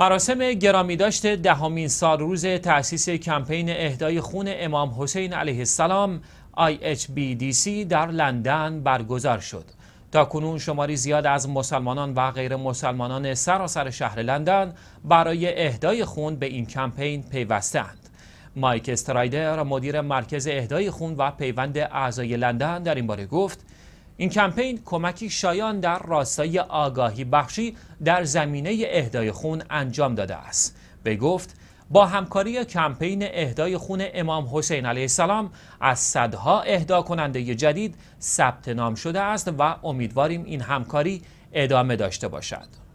مراسم گرامیداشت دهمین سالروز تأسیس کمپین اهدای خون امام حسین علیه السلام IHBDC در لندن برگزار شد. تا کنون شماری زیاد از مسلمانان و غیر مسلمانان سراسر شهر لندن برای اهدای خون به این کمپین پیوستند. مایک استرایدر، مدیر مرکز اهدای خون و پیوند اعضای لندن، در این باره گفت: این کمپین کمکی شایان در راستای آگاهی بخشی در زمینه اهدای خون انجام داده است. وی گفت: با همکاری کمپین اهدای خون امام حسین علیه السلام از صدها اهدا کننده جدید ثبت نام شده است و امیدواریم این همکاری ادامه داشته باشد.